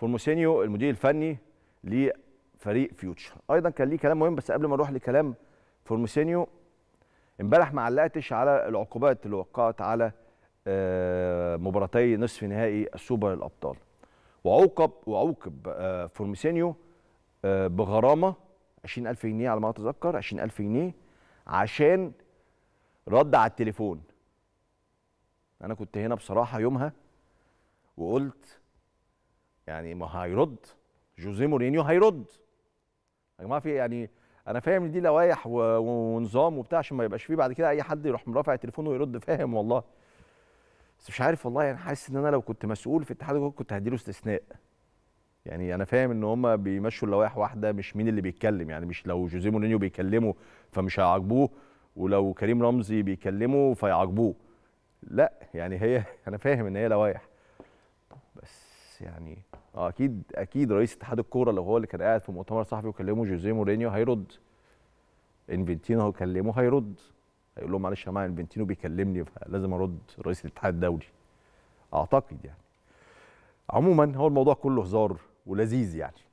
فورموسينيو المدير الفني لفريق فيوتشر. ايضا كان ليه كلام مهم، بس قبل ما نروح لكلام فورموسينيو، امبارح ما علقتش على العقوبات اللي وقعت على مباراتي نصف نهائي السوبر الابطال. وعوقب فورموسينيو بغرامه 20000 جنيه على ما اتذكر، 20000 جنيه عشان رد على التليفون. انا كنت هنا بصراحه يومها وقلت يعني ما هيرد جوزيه مورينيو، هيرد يا جماعه. في يعني انا فاهم ان دي لوائح ونظام وبتاع عشان ما يبقاش فيه بعد كده اي حد يروح مرافع التليفون ويرد، فاهم والله. بس مش عارف والله، يعني حاسس ان انا لو كنت مسؤول في اتحاد الكوره كنت هديله استثناء. يعني انا فاهم ان هم بيمشوا اللوائح واحده، مش مين اللي بيتكلم. يعني مش لو جوزيه مورينيو بيكلمه فمش هيعاقبوه، ولو كريم رمزي بيكلمه فيعاقبوه، لا. يعني هي انا فاهم ان هي لوائح، بس يعني اكيد رئيس اتحاد الكوره لو هو اللي كان قاعد في مؤتمر صحفي وكلمه جوزيه مورينيو هيرد. انفنتينو هو كلمه هيرد، هيقول لهم معلش يا جماعه انفنتينو بيكلمني فلازم ارد رئيس الاتحاد الدولي، اعتقد. يعني عموما هو الموضوع كله هزار ولذيذ يعني.